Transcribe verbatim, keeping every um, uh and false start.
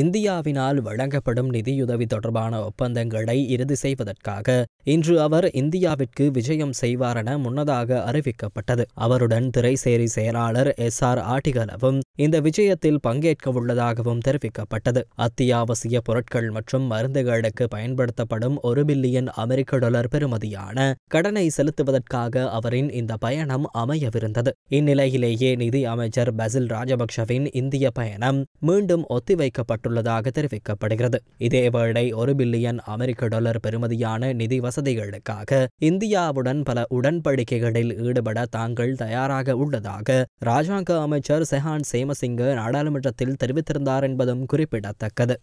இந்தியாவினால் வழங்கப்படும் நிதியுதவி தொடர்பான ஒப்பந்தங்களை இறுதி செய்வதற்காக இன்று அவர் இந்தியாவிற்கு விஜயம் செய்வார் என முன்னதாக அறிவிக்கப்பட்டது. அவருடன் திரைசேரி செயலாளர் எஸ் ஆர் ஆட்டிகளவும் இந்த விஜயத்தில் பங்கேற்க உள்ளதாகவும் தெரிவிக்கப்பட்டது. அத்தியாவசிய பொருட்கள் மற்றும் மருந்துகளுக்கு பயன்படுத்தப்படும் ஒரு பில்லியன் அமெரிக்க டாலர் பெறுமதியான கடனை செலுத்துவதற்காக அவரின் இந்த பயணம் அமையவிருந்தது. இந்நிலையிலேயே நிதி அமைச்சர் பசில் ராஜபக்ஷவின் இந்திய பயணம் மீண்டும் ஒத்திவைக்கப்பட்டது உள்ளதாக தெரிவிக்கப்படுகிறது. இதேவேளை ஒரு பில்லியன் அமெரிக்க டாலர் பெறுமதியான நிதி வசதிகளுக்காக இந்தியாவுடன் பல உடன்படிக்கைகளில் ஈடுபட தாங்கள் தயாராக உள்ளதாக ராஜாங்க அமைச்சர் செஹான் சேமசிங்க நாடாளுமன்றத்தில் தெரிவித்திருந்தார் என்பதும் குறிப்பிடத்தக்கது.